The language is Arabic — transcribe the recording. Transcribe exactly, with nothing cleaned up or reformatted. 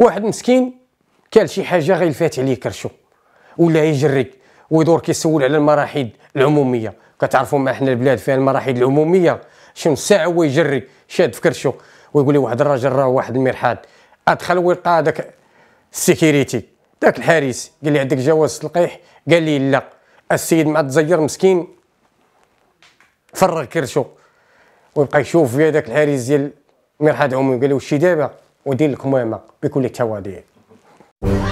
واحد مسكين كال شي حاجه غير فات عليه كرشو ولا يجري ويدور كيسول على المراحيض العموميه. كتعرفوا ما حنا البلاد فيها المراحيض العموميه شنو ساعه هو يجري شاد في كرشو ويقول لي واحد الراجل راه واحد المرحاض، ادخل ويلقى هذاك السيكيريتي داك الحارس قال لي عندك جواز تلقيح؟ قال لي لا. السيد مع تزير مسكين فرغ كرشو ويبقى يشوف في هذاك الحارس ديال المرحاض العمومي، قال له شي دابا ودير لك مهمه بكل التواضع.